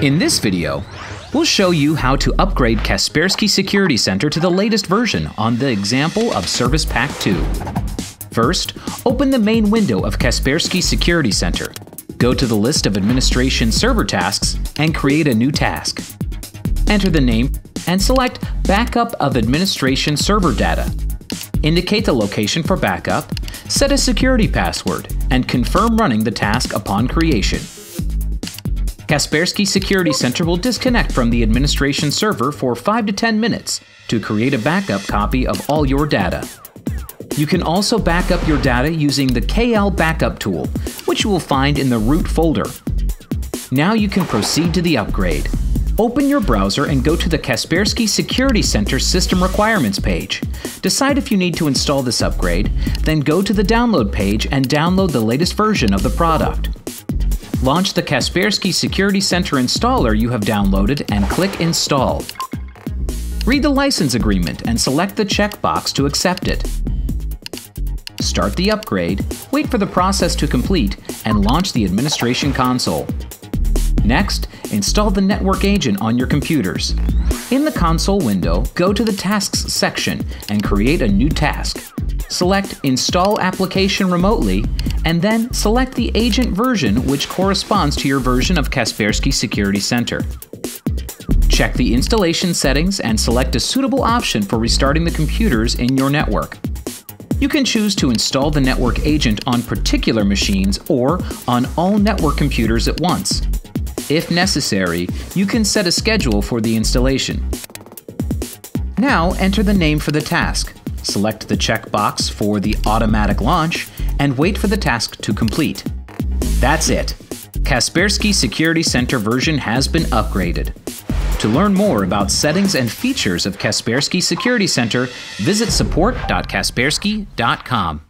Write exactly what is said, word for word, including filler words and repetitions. In this video, we'll show you how to upgrade Kaspersky Security Center to the latest version on the example of Service Pack two. First, open the main window of Kaspersky Security Center. Go to the list of administration server tasks and create a new task. Enter the name and select Backup of Administration Server Data. Indicate the location for backup, set a security password, and confirm running the task upon creation. Kaspersky Security Center will disconnect from the administration server for five to ten minutes to create a backup copy of all your data. You can also back up your data using the K L Backup tool, which you will find in the root folder. Now you can proceed to the upgrade. Open your browser and go to the Kaspersky Security Center System Requirements page. Decide if you need to install this upgrade, then go to the download page and download the latest version of the product. Launch the Kaspersky Security Center installer you have downloaded and click Install. Read the license agreement and select the checkbox to accept it. Start the upgrade, wait for the process to complete, and launch the administration console. Next, install the network agent on your computers. In the console window, go to the Tasks section and create a new task. Select Install Application Remotely, and then select the agent version which corresponds to your version of Kaspersky Security Center. Check the installation settings and select a suitable option for restarting the computers in your network. You can choose to install the network agent on particular machines or on all network computers at once. If necessary, you can set a schedule for the installation. Now enter the name for the task. Select the checkbox for the automatic launch and wait for the task to complete. That's it! Kaspersky Security Center version has been upgraded. To learn more about settings and features of Kaspersky Security Center, visit support dot kaspersky dot com.